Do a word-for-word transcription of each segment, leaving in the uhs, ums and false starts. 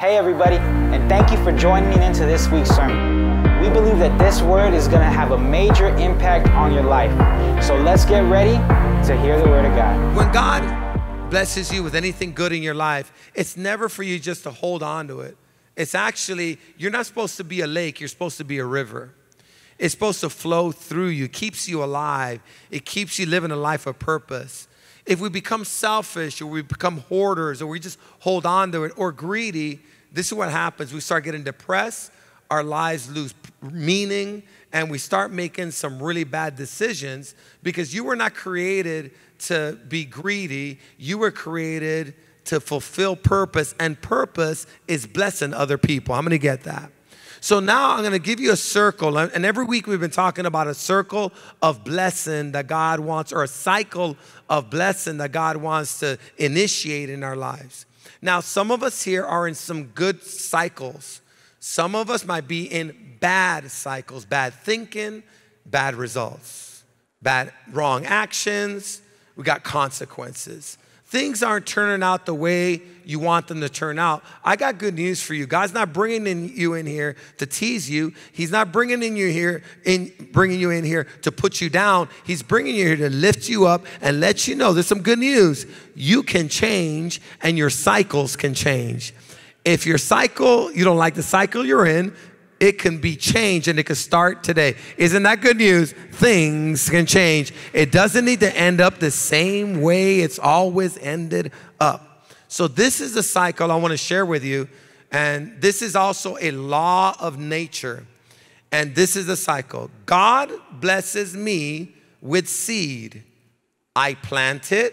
Hey everybody, and thank you for joining me into this week's sermon. We believe that this word is going to have a major impact on your life. So let's get ready to hear the word of God. When God blesses you with anything good in your life, it's never for you just to hold on to it. It's actually, you're not supposed to be a lake, you're supposed to be a river. It's supposed to flow through you, keeps you alive. It keeps you living a life of purpose. If we become selfish or we become hoarders or we just hold on to it or greedy, this is what happens. We start getting depressed, our lives lose meaning, and we start making some really bad decisions because you were not created to be greedy. You were created to fulfill purpose, and purpose is blessing other people. I'm going to get that. So now I'm going to give you a circle, and every week we've been talking about a circle of blessing that God wants, or a cycle of blessing that God wants to initiate in our lives. Now, some of us here are in some good cycles. Some of us might be in bad cycles, bad thinking, bad results, bad wrong actions. We got consequences. Things aren't turning out the way you want them to turn out. I got good news for you. God's not bringing in you in here to tease you. He's not bringing in you here in bringing you in here to put you down. He's bringing you here to lift you up and let you know there's some good news. You can change and your cycles can change. If your cycle, you don't like the cycle you're in, it can be changed and it can start today. Isn't that good news? Things can change. It doesn't need to end up the same way it's always ended up. So this is a cycle I want to share with you. And this is also a law of nature. And this is a cycle. God blesses me with seed. I plant it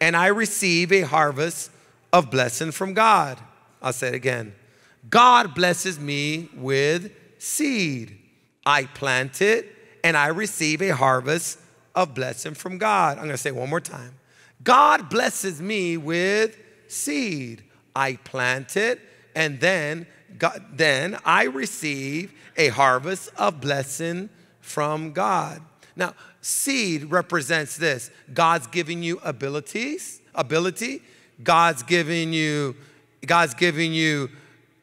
and I receive a harvest of blessing from God. I'll say it again. God blesses me with seed. I plant it and I receive a harvest of blessing from God. I'm going to say it one more time. God blesses me with seed. I plant it and then, God, then I receive a harvest of blessing from God. Now, seed represents this. God's giving you abilities, ability. God's giving you, God's giving you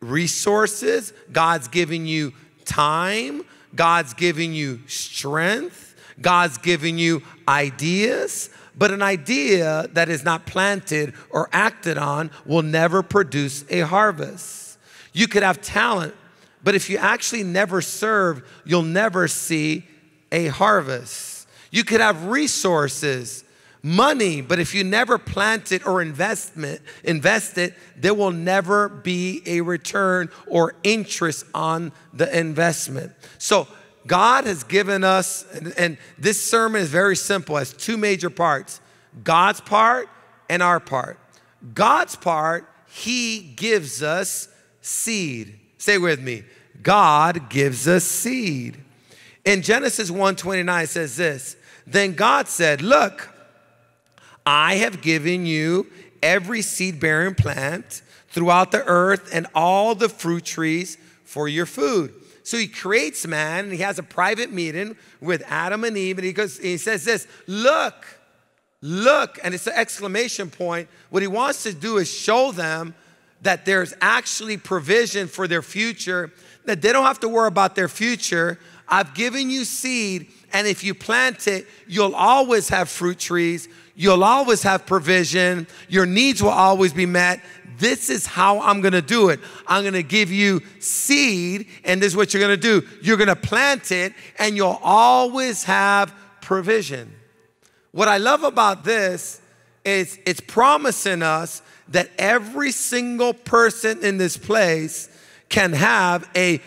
resources, God's giving you time, God's giving you strength, God's giving you ideas, but an idea that is not planted or acted on will never produce a harvest. You could have talent, but if you actually never serve, you'll never see a harvest. You could have resources, money, but if you never plant it or investment, invest it, there will never be a return or interest on the investment. So God has given us, and, and this sermon is very simple, has two major parts, God's part and our part. God's part, he gives us seed. Say it with me, God gives us seed. In Genesis one twenty-nine, it says this, then God said, look, I have given you every seed-bearing plant throughout the earth and all the fruit trees for your food. So he creates man, and he has a private meeting with Adam and Eve, and he goes, he says this, look, look, and it's an exclamation point. What he wants to do is show them that there's actually provision for their future, that they don't have to worry about their future. I've given you seed, and if you plant it, you'll always have fruit trees. You'll always have provision. Your needs will always be met. This is how I'm going to do it. I'm going to give you seed, and this is what you're going to do. You're going to plant it, and you'll always have provision. What I love about this is it's promising us that every single person in this place can have a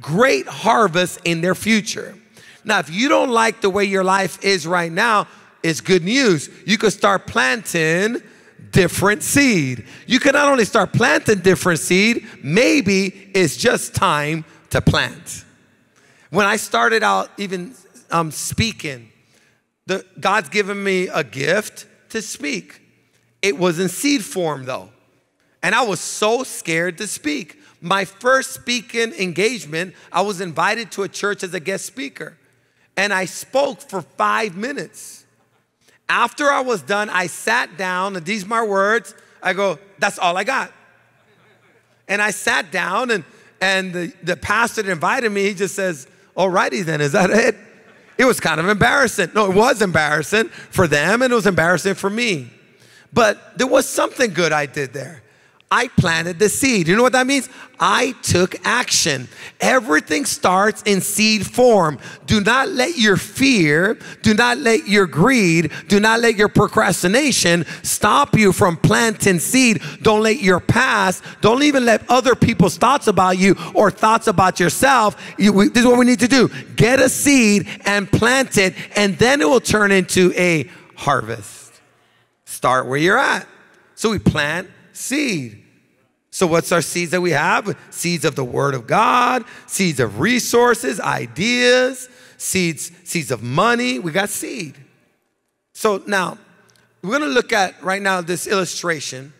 great harvest in their future. Now, if you don't like the way your life is right now, it's good news. You can start planting different seed. You can not only start planting different seed, maybe it's just time to plant. When I started out even um, speaking, the, God's given me a gift to speak. It was in seed form though. And I was so scared to speak. My first speaking engagement, I was invited to a church as a guest speaker. And I spoke for five minutes. After I was done, I sat down, and these are my words. I go, that's all I got. And I sat down, and, and the, the pastor that invited me, he just says, all righty then, is that it? It was kind of embarrassing. No, it was embarrassing for them, and it was embarrassing for me. But there was something good I did there. I planted the seed. You know what that means? I took action. Everything starts in seed form. Do not let your fear, do not let your greed, do not let your procrastination stop you from planting seed. Don't let your past, don't even let other people's thoughts about you or thoughts about yourself. You, we, this is what we need to do. Get a seed and plant it, and then it will turn into a harvest. Start where you're at. So we plant seed. So what's our seeds that we have? Seeds of the Word of God, seeds of resources, ideas, seeds, seeds of money. We got seed. So now, we're going to look at right now this illustration,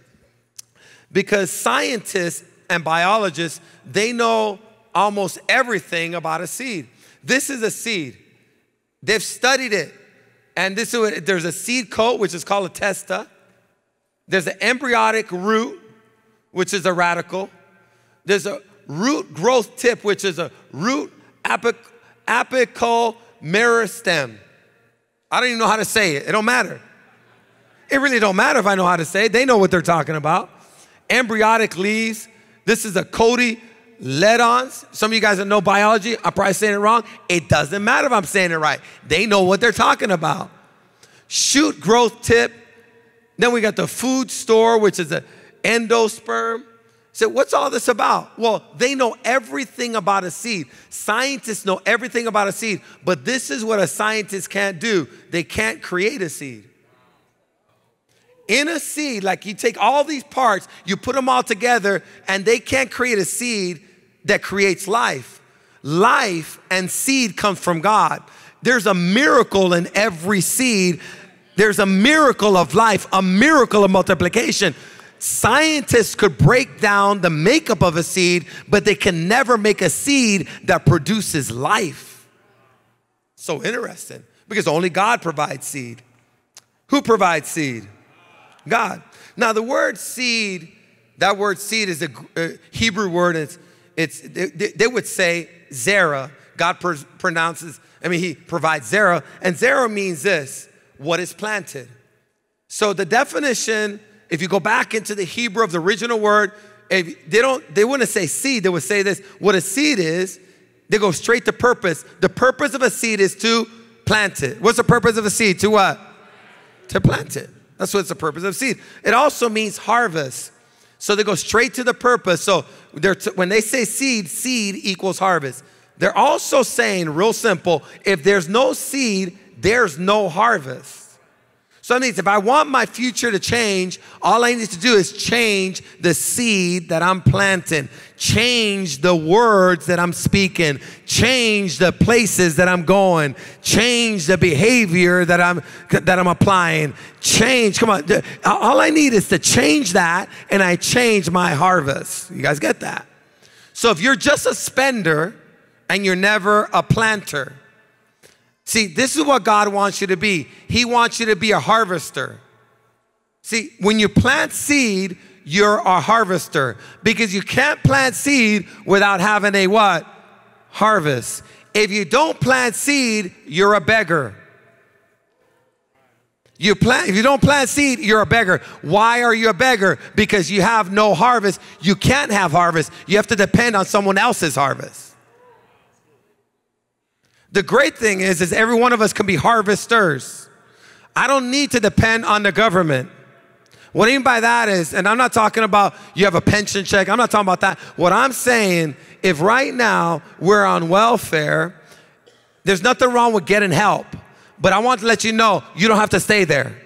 because scientists and biologists, they know almost everything about a seed. This is a seed. They've studied it. And this is what, there's a seed coat, which is called a testa. There's an embryonic root, which is a radical. There's a root growth tip, which is a root apic apical meristem. I don't even know how to say it. It don't matter. It really don't matter if I know how to say it. They know what they're talking about. Embryonic leaves. This is a cotyledons. Some of you guys that know biology, I'm probably saying it wrong. It doesn't matter if I'm saying it right. They know what they're talking about. Shoot growth tip. Then we got the food store, which is an endosperm. So what's all this about? Well, they know everything about a seed. Scientists know everything about a seed, but this is what a scientist can't do. They can't create a seed. In a seed, like you take all these parts, you put them all together, and they can't create a seed that creates life. Life and seed comes from God. There's a miracle in every seed. There's a miracle of life, a miracle of multiplication. Scientists could break down the makeup of a seed, but they can never make a seed that produces life. So interesting, because only God provides seed. Who provides seed? God. Now, the word seed, that word seed is a Hebrew word. It's, it's, they, they would say zera. God pr pronounces, I mean, he provides zera. And zera means this: what is planted. So the definition, if you go back into the Hebrew of the original word, if they, don't, they wouldn't say seed, they would say this. What a seed is, they go straight to purpose. The purpose of a seed is to plant it. What's the purpose of a seed? To what? To plant it. That's what's the purpose of seed. It also means harvest. So they go straight to the purpose. So when they say seed, seed equals harvest. They're also saying, real simple, if there's no seed, there's no harvest. So that means if I want my future to change, all I need to do is change the seed that I'm planting, change the words that I'm speaking, change the places that I'm going, change the behavior that I'm, that I'm applying, change, come on. All I need is to change that, and I change my harvest. You guys get that? So if you're just a spender and you're never a planter, see, this is what God wants you to be. He wants you to be a harvester. See, when you plant seed, you're a harvester, because you can't plant seed without having a what? Harvest. If you don't plant seed, you're a beggar. You plant, if you don't plant seed, you're a beggar. Why are you a beggar? Because you have no harvest. You can't have harvest. You have to depend on someone else's harvest. The great thing is, is every one of us can be harvesters. I don't need to depend on the government. What I mean by that is, and I'm not talking about you have a pension check. I'm not talking about that. What I'm saying, if right now we're on welfare, there's nothing wrong with getting help. But I want to let you know, you don't have to stay there.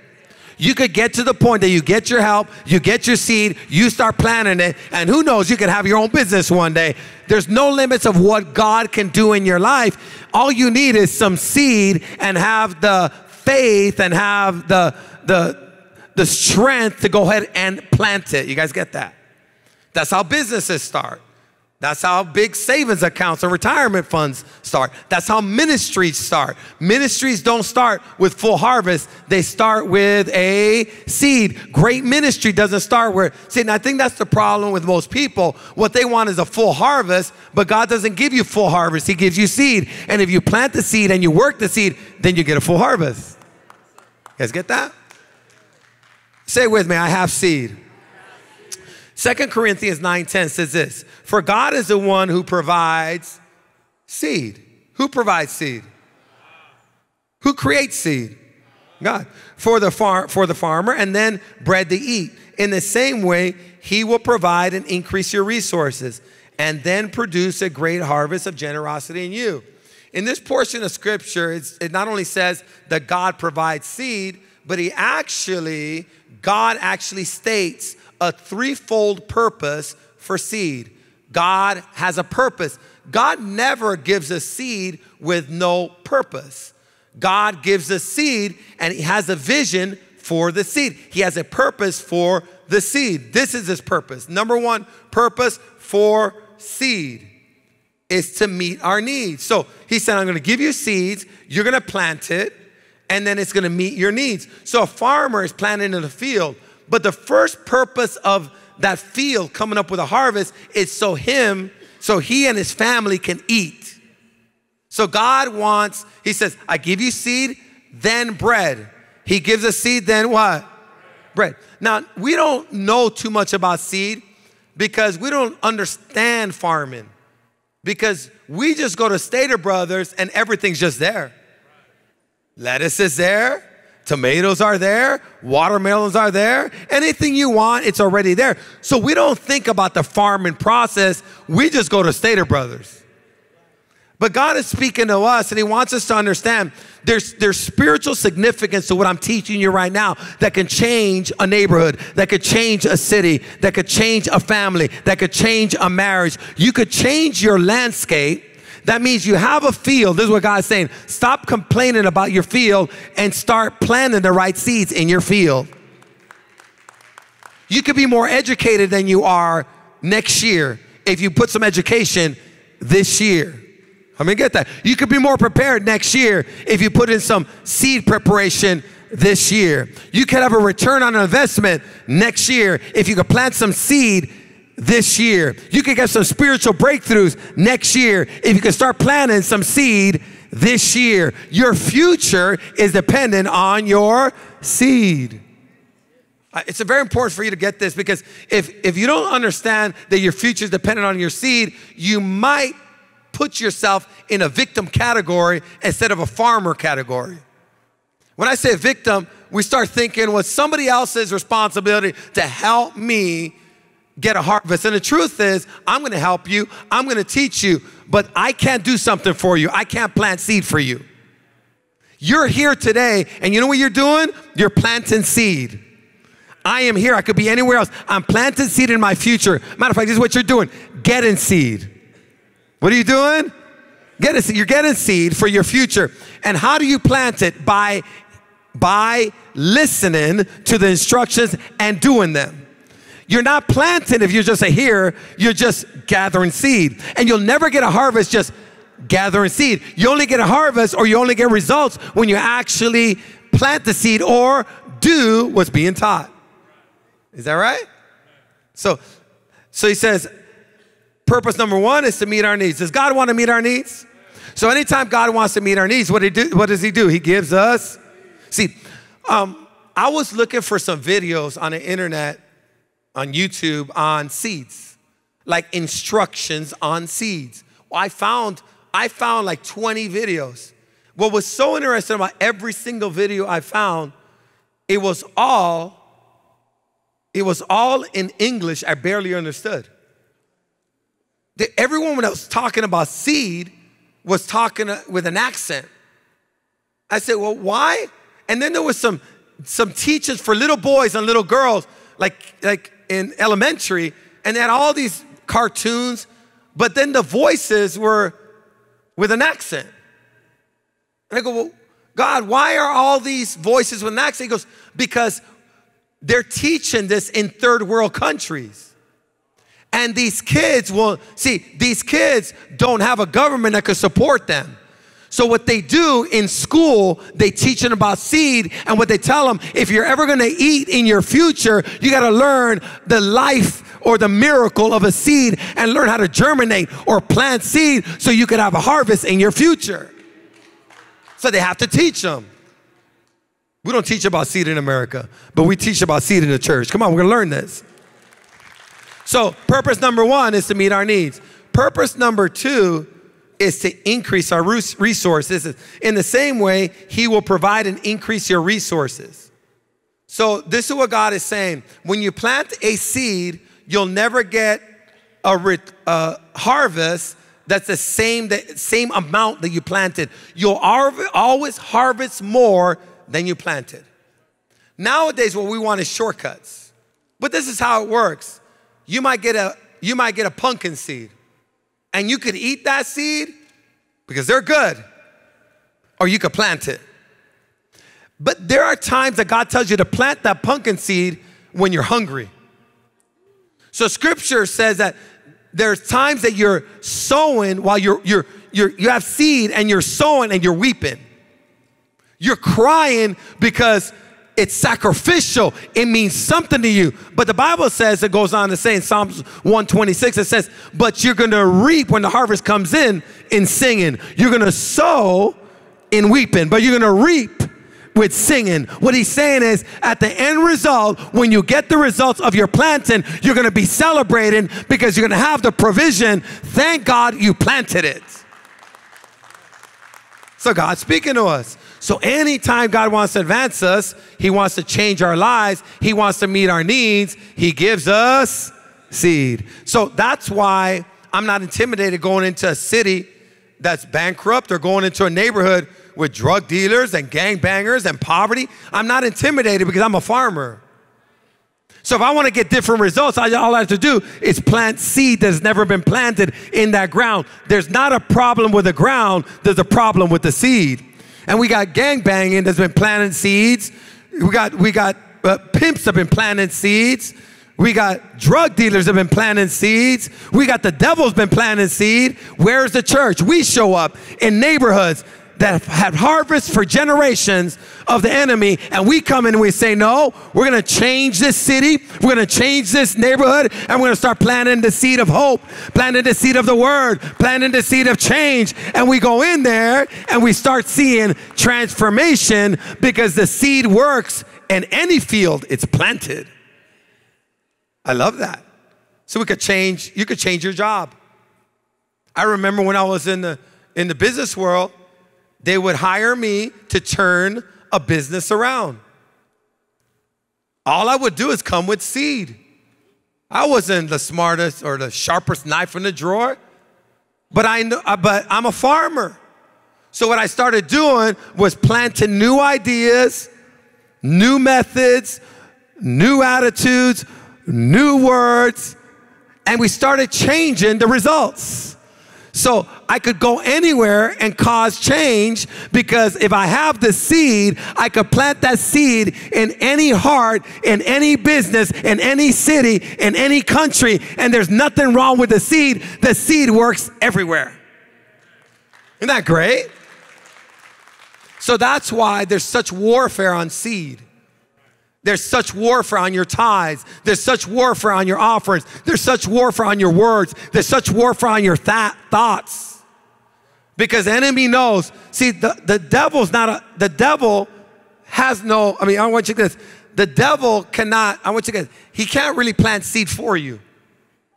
You could get to the point that you get your help, you get your seed, you start planting it, and who knows, you could have your own business one day. There's no limits of what God can do in your life. All you need is some seed, and have the faith, and have the, the, the strength to go ahead and plant it. You guys get that? That's how businesses start. That's how big savings accounts and retirement funds start. That's how ministries start. Ministries don't start with full harvest. They start with a seed. Great ministry doesn't start where, see, and I think that's the problem with most people. What they want is a full harvest, but God doesn't give you full harvest. He gives you seed. And if you plant the seed and you work the seed, then you get a full harvest. You guys get that? Say it with me, I have seed. Second Corinthians nine ten says this, for God is the one who provides seed. Who provides seed? Who creates seed? God. For the, far, for the farmer, and then bread to eat. In the same way, he will provide and increase your resources and then produce a great harvest of generosity in you. In this portion of scripture, it's, it not only says that God provides seed, but he actually, God actually states a threefold purpose for seed. God has a purpose. God never gives a seed with no purpose. God gives a seed and he has a vision for the seed. He has a purpose for the seed. This is his purpose. Number one purpose for seed is to meet our needs. So he said, I'm gonna give you seeds, you're gonna plant it, and then it's gonna meet your needs. So a farmer is planting in the field. But the first purpose of that field coming up with a harvest is so him, so he and his family can eat. So God wants, he says, I give you seed, then bread. He gives us seed, then what? Bread. Now, we don't know too much about seed because we don't understand farming. Because we just go to Stater Brothers and everything's just there. Lettuce is there. Tomatoes are there, watermelons are there, anything you want, it's already there. So we don't think about the farming process, we just go to Stater Brothers. But God is speaking to us and he wants us to understand there's, there's spiritual significance to what I'm teaching you right now that can change a neighborhood, that could change a city, that could change a family, that could change a marriage. You could change your landscape. That means you have a field. This is what God's saying. Stop complaining about your field and start planting the right seeds in your field. You could be more educated than you are next year if you put some education this year. I mean, get that. You could be more prepared next year if you put in some seed preparation this year. You could have a return on investment next year if you could plant some seed this year. You could get some spiritual breakthroughs next year if you can start planting some seed this year. Your future is dependent on your seed. It's very important for you to get this because if, if you don't understand that your future is dependent on your seed, you might put yourself in a victim category instead of a farmer category. When I say victim, we start thinking, well, it's somebody else's responsibility to help me get a harvest. And the truth is, I'm going to help you. I'm going to teach you, but I can't do something for you. I can't plant seed for you. You're here today, and you know what you're doing? You're planting seed. I am here. I could be anywhere else. I'm planting seed in my future. Matter of fact, this is what you're doing. Getting seed. What are you doing? Getting seed. You're getting seed for your future. And how do you plant it? By, by listening to the instructions and doing them. You're not planting if you're just a hearer, you're just gathering seed. And you'll never get a harvest just gathering seed. You only get a harvest or you only get results when you actually plant the seed or do what's being taught. Is that right? So, so he says, purpose number one is to meet our needs. Does God want to meet our needs? So anytime God wants to meet our needs, what, he do, what does he do? He gives us seed. Um, I was looking for some videos on the internet on YouTube on seeds, like instructions on seeds. Well, I found, I found like twenty videos. What was so interesting about every single video I found, it was all, it was all in English I barely understood. Everyone that was talking about seed was talking with an accent. I said, well, why? And then there was some, some teachers for little boys and little girls, like, like, in elementary, and they had all these cartoons, but then the voices were with an accent. And I go, well, God, why are all these voices with an accent? He goes, because they're teaching this in third world countries. And these kids will, see, these kids don't have a government that could support them. So what they do in school, they teach them about seed, and what they tell them, if you're ever gonna eat in your future, you gotta learn the life or the miracle of a seed and learn how to germinate or plant seed so you could have a harvest in your future. So they have to teach them. We don't teach about seed in America, but we teach about seed in the church. Come on, we're gonna learn this. So purpose number one is to meet our needs. Purpose number two is to increase our resources. In the same way, he will provide and increase your resources. So this is what God is saying. When you plant a seed, you'll never get a uh, harvest that's the same, the same amount that you planted. You'll always harvest more than you planted. Nowadays, what we want is shortcuts. But this is how it works. You might get a, you might get a pumpkin seed. And you could eat that seed because they're good, or you could plant it. But there are times that God tells you to plant that pumpkin seed when you're hungry. So scripture says that there's times that you're sowing while you're, you're, you're, you have seed and you're sowing and you're weeping. You're crying because it's sacrificial. It means something to you. But the Bible says, it goes on to say in Psalms one twenty-six, it says, but you're going to reap when the harvest comes in, in singing. You're going to sow in weeping, but you're going to reap with singing. What he's saying is, at the end result, when you get the results of your planting, you're going to be celebrating because you're going to have the provision. Thank God you planted it. So God's speaking to us. So anytime God wants to advance us, he wants to change our lives, he wants to meet our needs, he gives us seed. So that's why I'm not intimidated going into a city that's bankrupt or going into a neighborhood with drug dealers and gangbangers and poverty. I'm not intimidated because I'm a farmer. So if I want to get different results, all I have to do is plant seed that's never been planted in that ground. There's not a problem with the ground, there's a problem with the seed. And we got gangbanging that's been planting seeds. We got, we got uh, pimps that have been planting seeds. We got drug dealers that have been planting seeds. We got the devil's been planting seed. Where's the church? We show up in neighborhoods that have had harvests for generations of the enemy, and we come in and we say, no, we're gonna change this city, we're gonna change this neighborhood, and we're gonna start planting the seed of hope, planting the seed of the word, planting the seed of change, and we go in there and we start seeing transformation because the seed works in any field it's planted. I love that. So we could change, you could change your job. I remember when I was in the, in the business world, they would hire me to turn a business around. All I would do is come with seed. I wasn't the smartest or the sharpest knife in the drawer, but, I know, but I'm a farmer. So what I started doing was planting new ideas, new methods, new attitudes, new words, and we started changing the results. So I could go anywhere and cause change because if I have the seed, I could plant that seed in any heart, in any business, in any city, in any country, and there's nothing wrong with the seed. The seed works everywhere. Isn't that great? So that's why there's such warfare on seed. There's such warfare on your tithes. There's such warfare on your offerings. There's such warfare on your words. There's such warfare on your th thoughts. Because the enemy knows. See, the, the devil's not a, the devil has no, I mean, I want you to get this. The devil cannot, I want you to get this. He can't really plant seed for you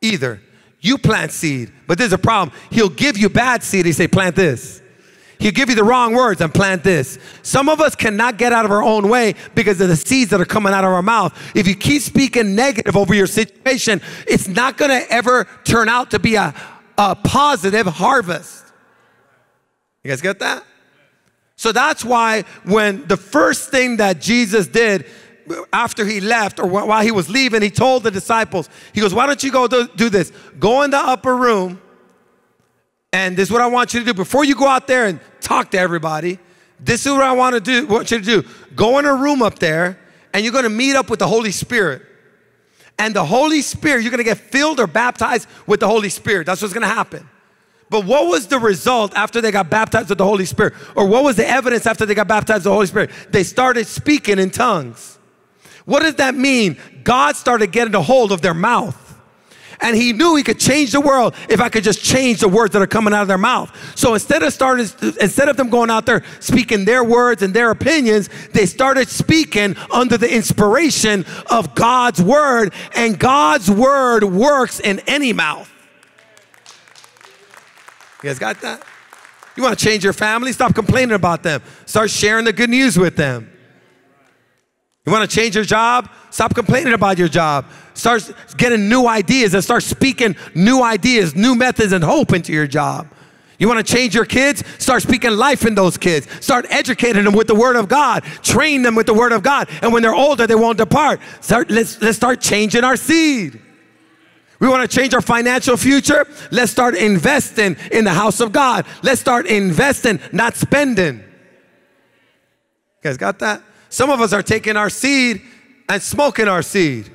either. You plant seed, but there's a problem. He'll give you bad seed. He say, plant this. He'll give you the wrong words and plant this. Some of us cannot get out of our own way because of the seeds that are coming out of our mouth. If you keep speaking negative over your situation, it's not going to ever turn out to be a, a positive harvest. You guys get that? So that's why when the first thing that Jesus did after he left or while he was leaving, he told the disciples, he goes, why don't you go do, do this? Go in the upper room. And this is what I want you to do. Before you go out there and talk to everybody, this is what I want to do. want you to do. Go in a room up there, and you're going to meet up with the Holy Spirit. and the Holy Spirit. You're going to get filled or baptized with the Holy Spirit. That's what's going to happen. But what was the result after they got baptized with the Holy Spirit? Or what was the evidence after they got baptized with the Holy Spirit? They started speaking in tongues. What does that mean? God started getting a hold of their mouth. And he knew he could change the world if I could just change the words that are coming out of their mouth. So instead of starting, instead of them going out there speaking their words and their opinions, they started speaking under the inspiration of God's word. And God's word works in any mouth. You guys got that? You want to change your family? Stop complaining about them. Start sharing the good news with them. You want to change your job? Stop complaining about your job. Start getting new ideas and start speaking new ideas, new methods, and hope into your job. You want to change your kids? Start speaking life in those kids. Start educating them with the Word of God. Train them with the Word of God. And when they're older, they won't depart. Start, let's, let's start changing our seed. We want to change our financial future? Let's start investing in the house of God. Let's start investing, not spending. You guys got that? Some of us are taking our seed and smoking our seed.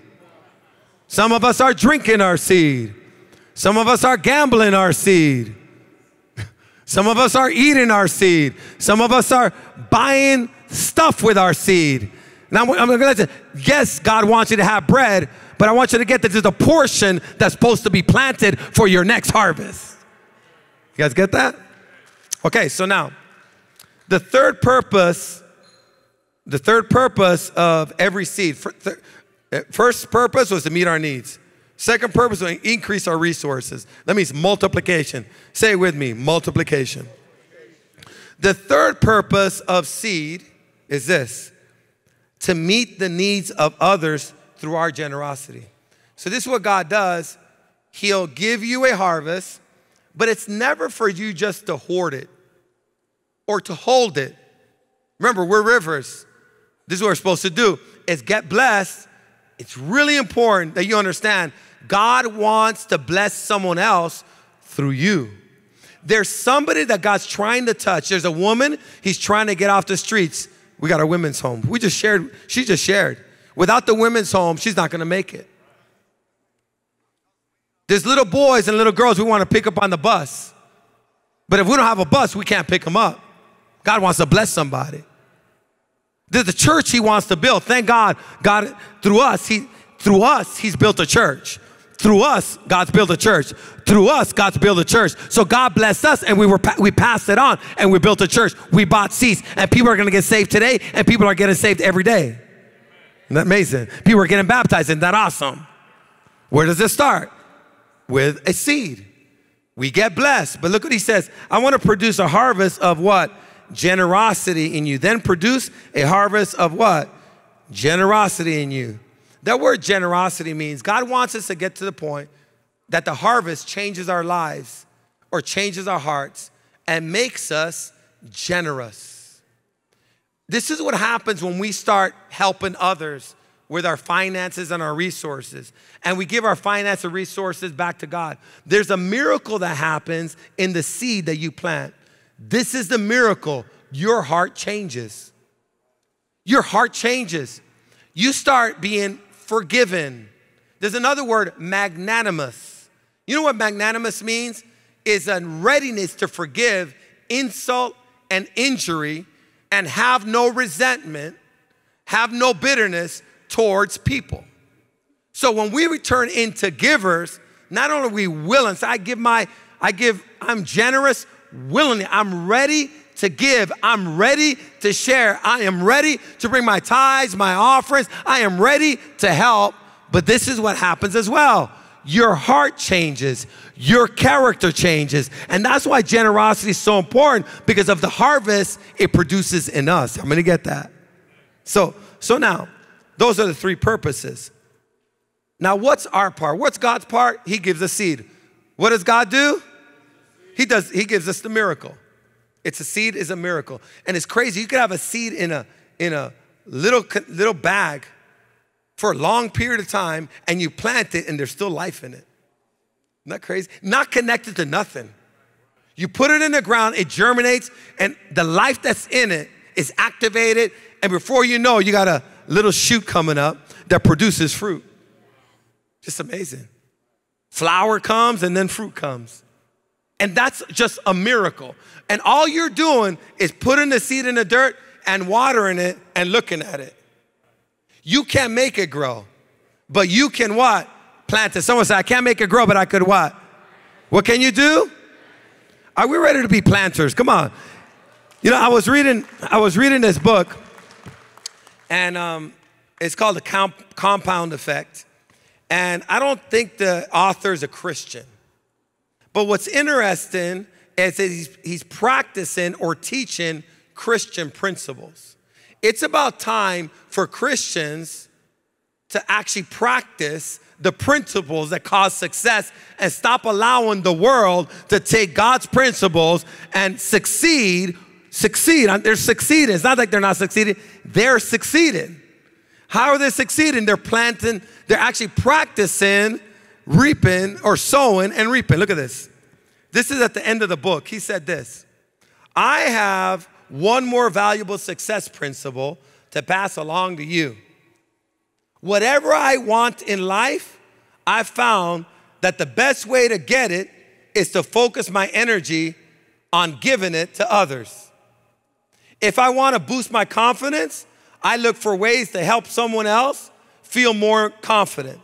Some of us are drinking our seed. Some of us are gambling our seed. Some of us are eating our seed. Some of us are buying stuff with our seed. Now, I'm going to let you, yes, God wants you to have bread, but I want you to get that there's a portion that's supposed to be planted for your next harvest. You guys get that? Okay, so now, the third purpose The third purpose of every seed. First purpose was to meet our needs. Second purpose was to increase our resources. That means multiplication. Say it with me, multiplication. The third purpose of seed is this: to meet the needs of others through our generosity. So this is what God does. He'll give you a harvest, but it's never for you just to hoard it or to hold it. Remember, we're rivers. This is what we're supposed to do, is get blessed. It's really important that you understand God wants to bless someone else through you. There's somebody that God's trying to touch. There's a woman he's trying to get off the streets. We got our women's home. We just shared, she just shared. Without the women's home, she's not going to make it. There's little boys and little girls we want to pick up on the bus. But if we don't have a bus, we can't pick them up. God wants to bless somebody. There's a church he wants to build. Thank God, God, through us, he, through us, he's built a church. Through us, God's built a church. Through us, God's built a church. So God blessed us, and we, were, we passed it on, and we built a church. We bought seats, and people are going to get saved today, and people are getting saved every day. Isn't that amazing? People are getting baptized. Isn't that awesome? Where does it start? With a seed. We get blessed. But look what he says. I want to produce a harvest of what? Generosity in you. Then produce a harvest of what? Generosity in you. That word generosity means God wants us to get to the point that the harvest changes our lives or changes our hearts and makes us generous. This is what happens when we start helping others with our finances and our resources, and we give our finances and resources back to God. There's a miracle that happens in the seed that you plant. This is the miracle. Your heart changes. Your heart changes. You start being forgiven. There's another word, magnanimous. You know what magnanimous means? It's a readiness to forgive insult and injury and have no resentment, have no bitterness towards people. So when we return into givers, not only are we willing, so I give my, I give, I'm generous, willingly, I'm ready to give. I'm ready to share. I am ready to bring my tithes, my offerings. I am ready to help. But this is what happens as well. Your heart changes. Your character changes. And that's why generosity is so important, because of the harvest it produces in us. I'm going to get that. So, so now, those are the three purposes. Now, what's our part? What's God's part? He gives a seed. What does God do? He does. He gives us the miracle. It's a seed is a miracle, and it's crazy. You could have a seed in a in a little little bag for a long period of time, and you plant it, and there's still life in it. Isn't that crazy? Not connected to nothing. You put it in the ground, it germinates, and the life that's in it is activated. And before you know, you got a little shoot coming up that produces fruit. Just amazing. Flower comes and then fruit comes. And that's just a miracle. And all you're doing is putting the seed in the dirt and watering it and looking at it. You can't make it grow, but you can what? Plant it. Someone said, I can't make it grow, but I could what? What can you do? Are we ready to be planters? Come on. You know, I was reading, I was reading this book, and um, it's called The Comp- Compound Effect. And I don't think the author's a Christian. But what's interesting is that he's, he's practicing or teaching Christian principles. It's about time for Christians to actually practice the principles that cause success and stop allowing the world to take God's principles and succeed, succeed. They're succeeding. It's not like they're not succeeding. They're succeeding. How are they succeeding? They're planting. They're actually practicing reaping or sowing and reaping. Look at this. This is at the end of the book. He said this. I have one more valuable success principle to pass along to you. Whatever I want in life, I found that the best way to get it is to focus my energy on giving it to others. If I want to boost my confidence, I look for ways to help someone else feel more confident.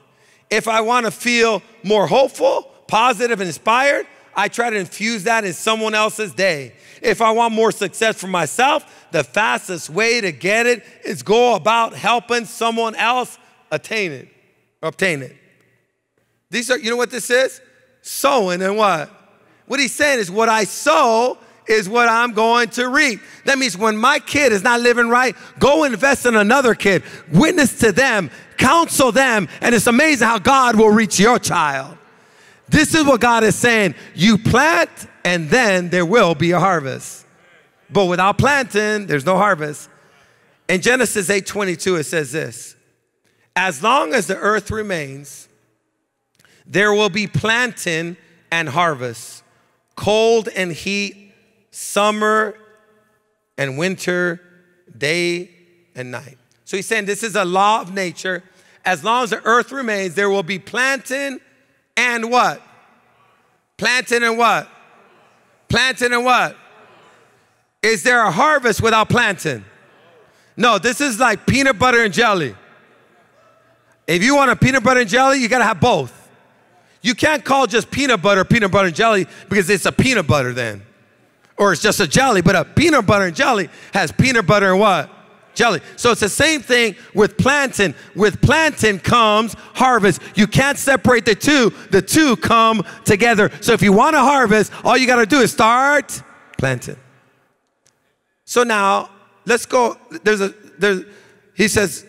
If I want to feel more hopeful, positive, and inspired, I try to infuse that in someone else's day. If I want more success for myself, the fastest way to get it is go about helping someone else attain it, or obtain it. These are, you know what this is? Sowing and what? What he's saying is what I sow is what I'm going to reap. That means when my kid is not living right, go invest in another kid. Witness to them. Counsel them, and it's amazing how God will reach your child. This is what God is saying. You plant, and then there will be a harvest. But without planting, there's no harvest. In Genesis eight twenty-two, it says this. As long as the earth remains, there will be planting and harvest, cold and heat, summer and winter, day and night. So he's saying this is a law of nature. As long as the earth remains, there will be planting and what? Planting and what? Planting and what? Is there a harvest without planting? No, this is like peanut butter and jelly. If you want a peanut butter and jelly, you gotta have both. You can't call just peanut butter peanut butter and jelly because it's a peanut butter then. Or it's just a jelly, but a peanut butter and jelly has peanut butter and what? Jelly. So it's the same thing with planting. With planting comes harvest. You can't separate the two. The two come together. So if you want to harvest, all you got to do is start planting. So now let's go. There's a, there's, he says,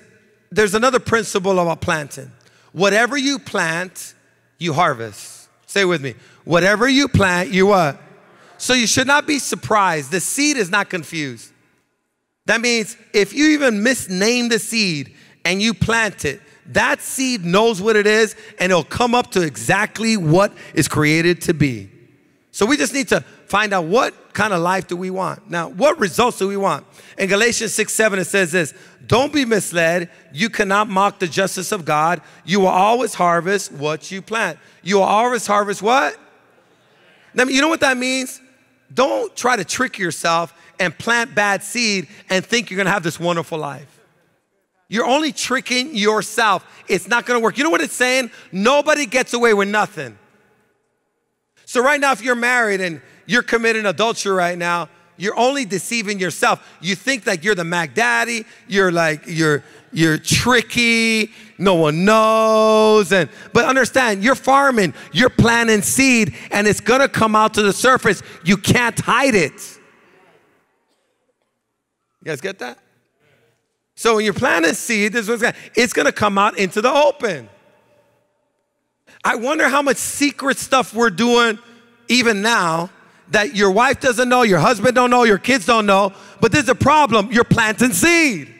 there's another principle about planting. Whatever you plant, you harvest. Say it with me. Whatever you plant, you what? So you should not be surprised. The seed is not confused. That means if you even misname the seed and you plant it, that seed knows what it is and it'll come up to exactly what it's created to be. So we just need to find out what kind of life do we want. Now, what results do we want? In Galatians six, seven, it says this, don't be misled. You cannot mock the justice of God. You will always harvest what you plant. You will always harvest what? Now, you know what that means? Don't try to trick yourself and plant bad seed and think you're gonna have this wonderful life. You're only tricking yourself. It's not gonna work. You know what it's saying? Nobody gets away with nothing. So right now, if you're married and you're committing adultery right now, you're only deceiving yourself. You think like you're the Mac Daddy, you're like, you're, you're tricky, no one knows. And, but understand, you're farming, you're planting seed, and it's gonna come out to the surface. You can't hide it. You guys get that? So when you're planting seed, this is what's gonna, it's gonna come out into the open. I wonder how much secret stuff we're doing even now that your wife doesn't know, your husband don't know, your kids don't know, but there's a problem, you're planting seed.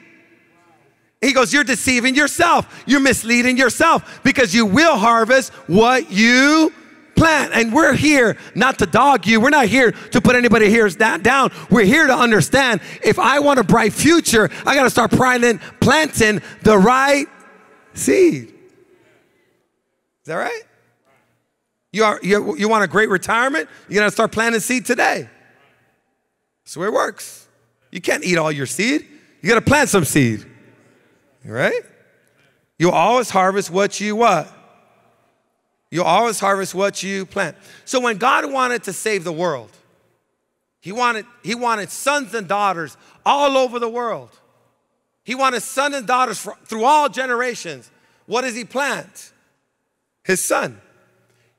He goes, you're deceiving yourself. You're misleading yourself because you will harvest what you plant. And we're here not to dog you. We're not here to put anybody here's down. We're here to understand if I want a bright future, I got to start planting, planting the right seed. that right? You, are, you, you want a great retirement? You're gonna start planting seed today. That's the way it works. You can't eat all your seed. You gotta plant some seed, right? You'll always harvest what you what? You'll always harvest what you plant. So when God wanted to save the world, He wanted, he wanted sons and daughters all over the world. He wanted sons and daughters for, through all generations. What does He plant? His Son.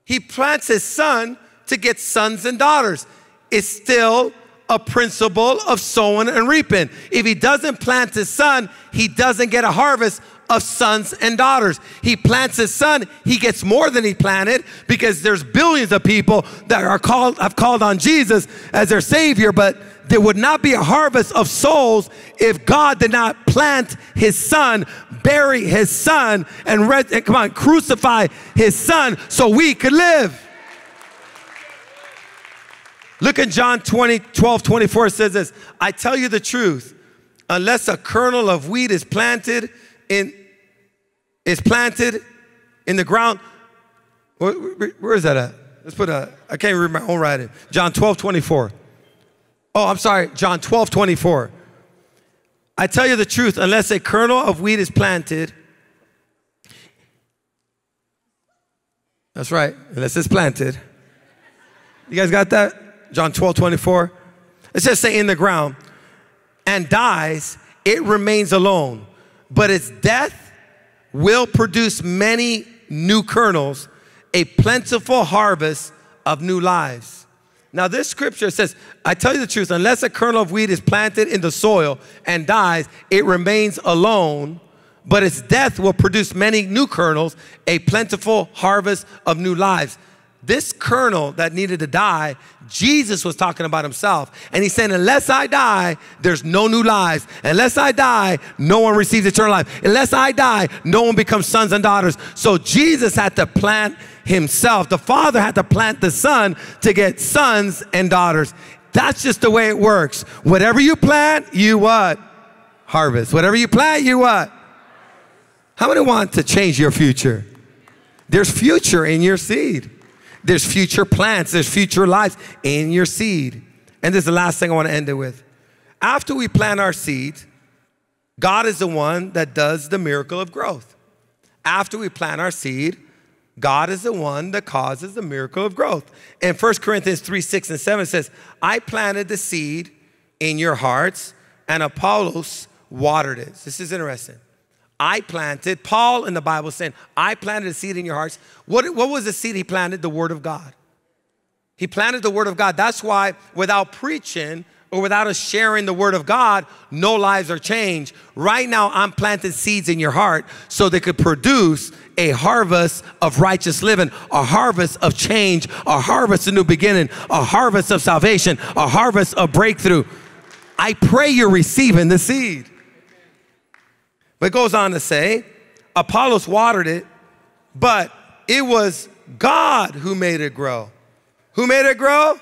He plants His Son to get sons and daughters. It's still a principle of sowing and reaping. If He doesn't plant His Son, He doesn't get a harvest of sons and daughters. He plants His Son, He gets more than He planted, because there's billions of people that are called, have called on Jesus as their Savior, but there would not be a harvest of souls if God did not plant His Son, bury His Son, and, and come on, crucify His Son so we could live. Look in John twenty, twelve, twenty-four, it says this, I tell you the truth, unless a kernel of wheat is planted in is planted in the ground. Where, where, where is that at? Let's put a, I can't read my own writing. John twelve, twenty-four. Oh, I'm sorry, John twelve, twenty-four. I tell you the truth, unless a kernel of wheat is planted, that's right, unless it's planted. You guys got that? John twelve, twenty-four. Let's just say in the ground, and dies, it remains alone. But its death will produce many new kernels, a plentiful harvest of new lives. Now this scripture says, I tell you the truth, unless a kernel of wheat is planted in the soil and dies, it remains alone, but its death will produce many new kernels, a plentiful harvest of new lives. This kernel that needed to die, Jesus was talking about Himself. And He's saying, unless I die, there's no new lives. Unless I die, no one receives eternal life. Unless I die, no one becomes sons and daughters. So Jesus had to plant Himself. The Father had to plant the Son to get sons and daughters. That's just the way it works. Whatever you plant, you what? Harvest. Whatever you plant, you what? How many want to change your future? There's future in your seed. There's future plants, there's future lives in your seed. And this is the last thing I want to end it with. After we plant our seed, God is the one that does the miracle of growth. After we plant our seed, God is the one that causes the miracle of growth. In First Corinthians three, six and seven, it says, I planted the seed in your hearts and Apollos watered it. This is interesting. I planted, Paul in the Bible saying, I planted a seed in your hearts. What, what was the seed he planted? The Word of God. He planted the Word of God. That's why without preaching or without us sharing the Word of God, no lives are changed. Right now, I'm planting seeds in your heart so they could produce a harvest of righteous living, a harvest of change, a harvest of new beginning, a harvest of salvation, a harvest of breakthrough. I pray you're receiving the seed. But it goes on to say, Apollos watered it, but it was God who made it grow. Who made it grow?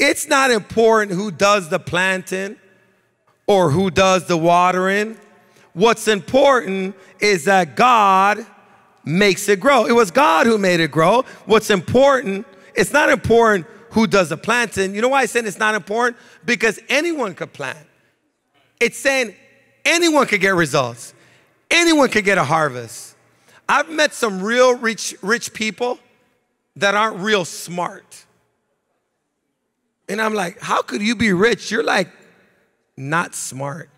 It's not important who does the planting or who does the watering. What's important is that God makes it grow. It was God who made it grow. What's important, it's not important who does the planting. You know why I said it's not important? Because anyone could plant. It's saying, anyone could get results. Anyone could get a harvest. I've met some real rich, rich people that aren't real smart. And I'm like, how could you be rich? You're like, not smart.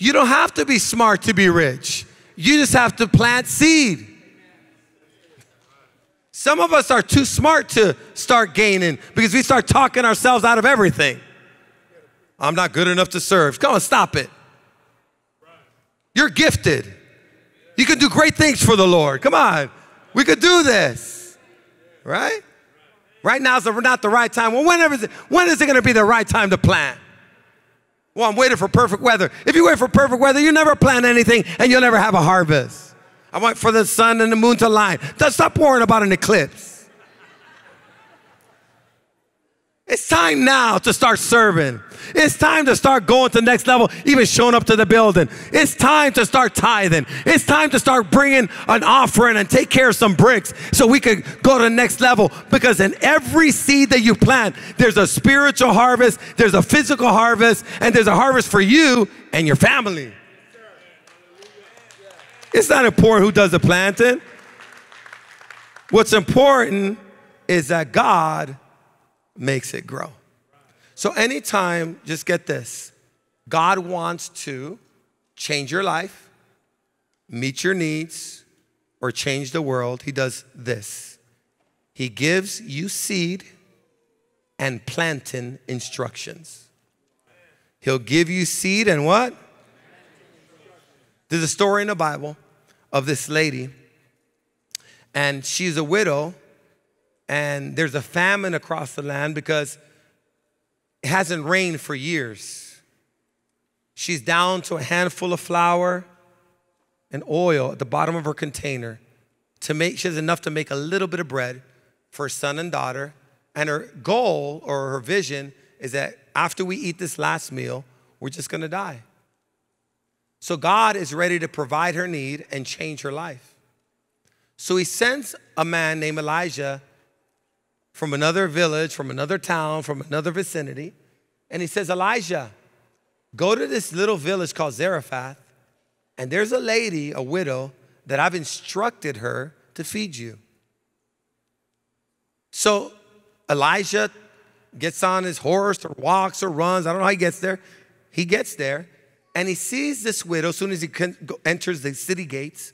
You don't have to be smart to be rich. You just have to plant seed. Some of us are too smart to start gaining because we start talking ourselves out of everything. I'm not good enough to serve. Come on, stop it. You're gifted. You can do great things for the Lord. Come on. We could do this. Right? Right now is not the right time. Well, whenever is it, when is it going to be the right time to plant? Well, I'm waiting for perfect weather. If you wait for perfect weather, you never plant anything and you'll never have a harvest. I want for the sun and the moon to align. Stop worrying about an eclipse. It's time now to start serving. It's time to start going to the next level, even showing up to the building. It's time to start tithing. It's time to start bringing an offering and take care of some bricks so we could go to the next level. Because in every seed that you plant, there's a spiritual harvest, there's a physical harvest, and there's a harvest for you and your family. It's not important who does the planting. What's important is that God makes it grow. So anytime, just get this, God wants to change your life, meet your needs, or change the world, he does this. He gives you seed and planting instructions. He'll give you seed and what? There's a story in the Bible of this lady, and she's a widow, and there's a famine across the land because it hasn't rained for years. She's down to a handful of flour and oil at the bottom of her container. To make, she has enough to make a little bit of bread for her son and daughter. And her goal or her vision is that after we eat this last meal, we're just gonna die. So God is ready to provide her need and change her life. So he sends a man named Elijah from another village, from another town, from another vicinity. And he says, Elijah, go to this little village called Zarephath, and there's a lady, a widow, that I've instructed her to feed you. So Elijah gets on his horse or walks or runs. I don't know how he gets there. He gets there, and he sees this widow as soon as he enters the city gates,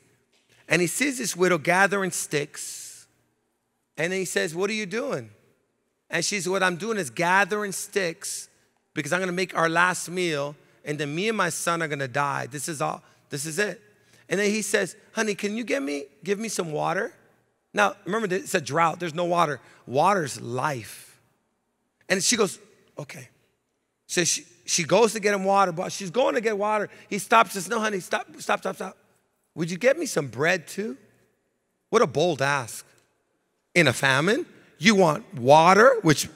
and he sees this widow gathering sticks. And he says, what are you doing? And she said, what I'm doing is gathering sticks because I'm going to make our last meal, and then me and my son are going to die. This is all. This is it. And then he says, honey, can you get me, give me some water? Now, remember, it's a drought. There's no water. Water's life. And she goes, okay. So she, she goes to get him water, but she's going to get water. He stops us. No, honey, stop, stop, stop, stop. Would you get me some bread too? What a bold ask. In a famine, you want water, which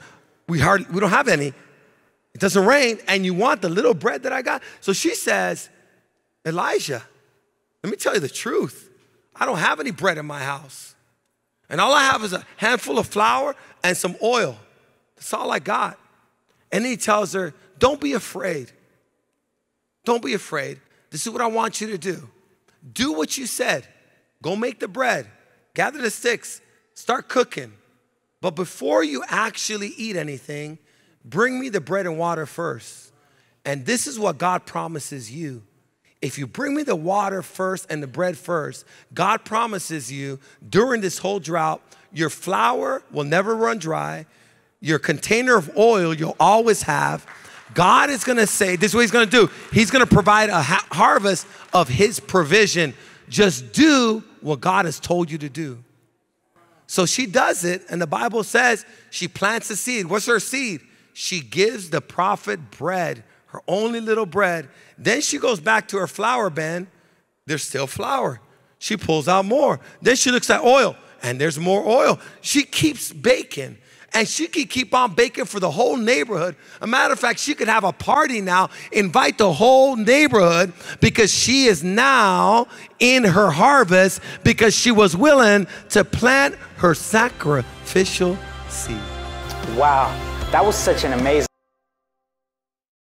we hardly, we don't have any. It doesn't rain, and you want the little bread that I got. So she says, Elijah, let me tell you the truth. I don't have any bread in my house. And all I have is a handful of flour and some oil. That's all I got. And he tells her, don't be afraid. Don't be afraid. This is what I want you to do. Do what you said. Go make the bread. Gather the sticks. Start cooking, but before you actually eat anything, bring me the bread and water first. And this is what God promises you. If you bring me the water first and the bread first, God promises you during this whole drought, your flour will never run dry. Your container of oil you'll always have. God is going to say, this is what he's going to do. He's going to provide a ha- harvest of his provision. Just do what God has told you to do. So she does it, and the Bible says she plants a seed. What's her seed? She gives the prophet bread, her only little bread. Then she goes back to her flour bin. There's still flour. She pulls out more. Then she looks at oil, and there's more oil. She keeps baking, and she could keep on baking for the whole neighborhood. A matter of fact, she could have a party now, invite the whole neighborhood, because she is now in her harvest because she was willing to plant her sacrificial seed. Wow, that was such an amazing